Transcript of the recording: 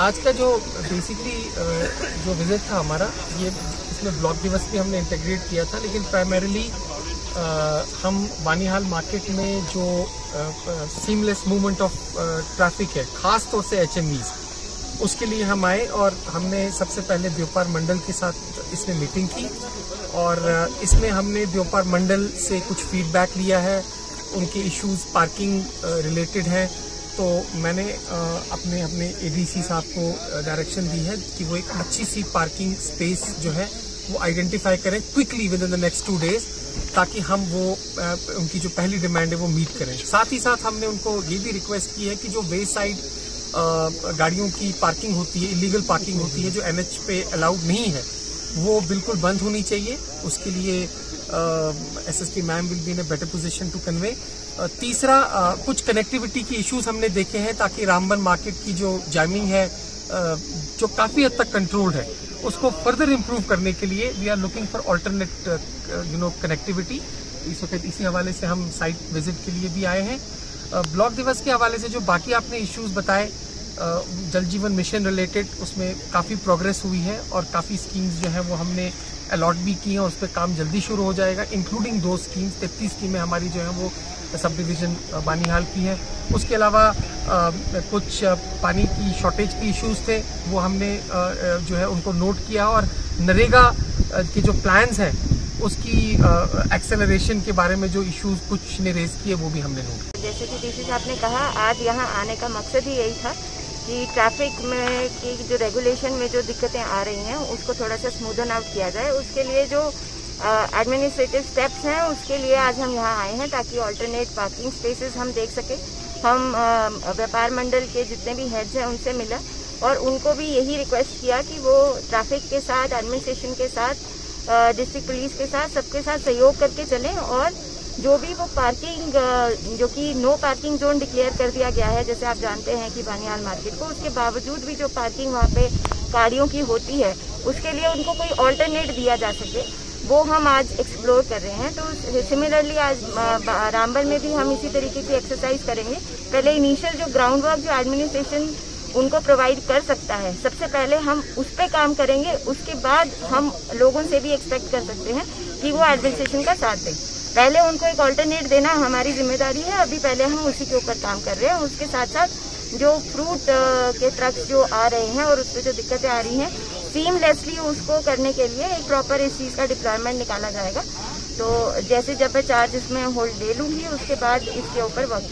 आज का जो बेसिकली जो विजिट था हमारा, ये इसमें ब्लॉक दिवस भी हमने इंटीग्रेट किया था, लेकिन प्राइमरीली हम बानीहाल मार्केट में जो सीमलेस मूवमेंट ऑफ ट्रैफिक है, खास तौर से एचएमवीज, उसके लिए हम आए और हमने सबसे पहले द्योपार मंडल के साथ इसमें मीटिंग की और इसमें हमने द्योपार मंडल से कुछ फीडबैक लिया है। उनके इश्यूज पार्किंग रिलेटेड हैं, तो मैंने अपने एडीसी साहब को डायरेक्शन दी है कि वो एक अच्छी सी पार्किंग स्पेस जो है वो आइडेंटिफाई करें quickly within the next 2 days, ताकि हम वो उनकी जो पहली डिमांड है वो मीट करें। साथ ही साथ हमने उनको ये भी रिक्वेस्ट की है कि जो वे साइड गाड़ियों की पार्किंग होती है, इलीगल पार्किंग होती है, जो एमएच पे अलाउड नहीं है, वो बिल्कुल बंद होनी चाहिए। उसके लिए SSP ma'am will be in a better position to convey. तीसरा, कुछ कनेक्टिविटी की इश्यूज हमने देखे हैं, ताकि रामबन मार्केट की जो जैमिंग है जो काफ़ी हद तक कंट्रोल्ड है, उसको फर्दर इम्प्रूव करने के लिए we are looking for alternate connectivity. इस वक्त इसी हवाले से हम साइट विजिट के लिए भी आए हैं। ब्लॉक दिवस के हवाले से जो बाकी आपने इश्यूज़ बताए जल जीवन मिशन रिलेटेड, उसमें काफ़ी प्रोग्रेस हुई है और काफ़ी स्कीम्स जो हैं वो हमने अलॉट भी की हैं और उस पर काम जल्दी शुरू हो जाएगा, इंक्लूडिंग 2 स्कीम्स। 33 स्कीमें हमारी जो हैं वो सब डिवीज़न बानीहाल की है। उसके अलावा कुछ पानी की शॉर्टेज के इश्यूज़ थे, वो हमने जो है उनको नोट किया और नरेगा के जो प्लान्स हैं उसकी एक्सेलरेशन के बारे में जो इश्यूज कुछ ने रेज किए वो भी हमने नोट। जैसे कि डीसी साहब ने कहा, आज यहाँ आने का मकसद ही यही था कि ट्रैफिक में की जो रेगुलेशन में जो दिक्कतें आ रही हैं उसको थोड़ा सा स्मूदन आउट किया जाए। उसके लिए जो एडमिनिस्ट्रेटिव स्टेप्स हैं उसके लिए आज हम यहाँ आए हैं, ताकि ऑल्टरनेट पार्किंग स्पेसेस हम देख सकें। हम व्यापार मंडल के जितने भी हेड्स हैं उनसे मिला और उनको भी यही रिक्वेस्ट किया कि वो ट्रैफिक के साथ, एडमिनिस्ट्रेशन के साथ, डिस्ट्रिक्ट पुलिस के साथ, सबके साथ सहयोग करके चलें। और जो भी वो पार्किंग जो कि नो पार्किंग जोन डिक्लेयर कर दिया गया है, जैसे आप जानते हैं कि बानीहाल मार्केट को, उसके बावजूद भी जो पार्किंग वहाँ पे गाड़ियों की होती है उसके लिए उनको कोई ऑल्टरनेट दिया जा सके, वो हम आज एक्सप्लोर कर रहे हैं। तो सिमिलरली आज रामबन में भी हम इसी तरीके की एक्सरसाइज करेंगे। पहले इनिशियल जो ग्राउंड वर्क जो एडमिनिस्ट्रेशन उनको प्रोवाइड कर सकता है, सबसे पहले हम उस पर काम करेंगे। उसके बाद हम लोगों से भी एक्सपेक्ट कर सकते हैं कि वो एडमिनिस्ट्रेशन का साथ दें। पहले उनको एक ऑल्टरनेट देना हमारी जिम्मेदारी है, अभी पहले हम उसी के ऊपर काम कर रहे हैं। उसके साथ साथ जो फ्रूट के ट्रक्स जो आ रहे हैं और उस पर जो दिक्कतें आ रही हैं, सीमलेसली उसको करने के लिए एक प्रॉपर इस चीज़ का डिप्लॉयमेंट निकाला जाएगा। तो जैसे जब मैं चार्ज इसमें होल्ड ले लूँगी उसके बाद इसके ऊपर वर्क